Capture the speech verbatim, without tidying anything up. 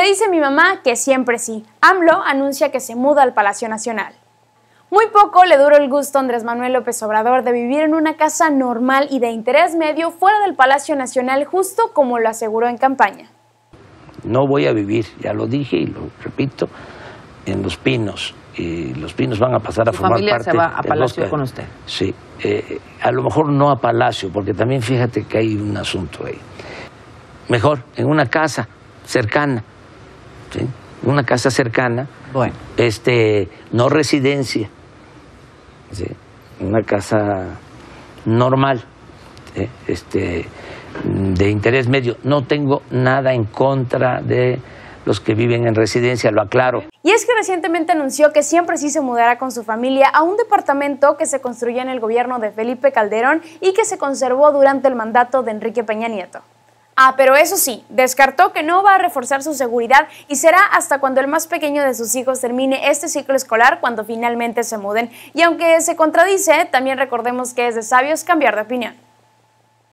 ¿Qué dice mi mamá? Que siempre sí. AMLO anuncia que se muda al Palacio Nacional. Muy poco le duró el gusto a Andrés Manuel López Obrador de vivir en una casa normal y de interés medio fuera del Palacio Nacional, justo como lo aseguró en campaña. No voy a vivir, ya lo dije y lo repito, en Los Pinos. Y Los Pinos van a pasar a formar parte. ¿Su familia se va a Palacio con usted? Sí, eh, a lo mejor no a Palacio, porque también fíjate que hay un asunto ahí. Mejor, en una casa cercana. ¿Sí? Una casa cercana, bueno. este, no residencia, ¿sí? Una casa normal, ¿sí? este, de interés medio. No tengo nada en contra de los que viven en residencia, lo aclaro. Y es que recientemente anunció que siempre sí se mudará con su familia a un departamento que se construyó en el gobierno de Felipe Calderón y que se conservó durante el mandato de Enrique Peña Nieto. Ah, pero eso sí, descartó que no va a reforzar su seguridad y será hasta cuando el más pequeño de sus hijos termine este ciclo escolar cuando finalmente se muden. Y aunque se contradice, también recordemos que es de sabios cambiar de opinión.